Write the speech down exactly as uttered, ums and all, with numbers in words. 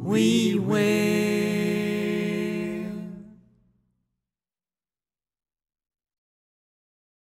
We wait.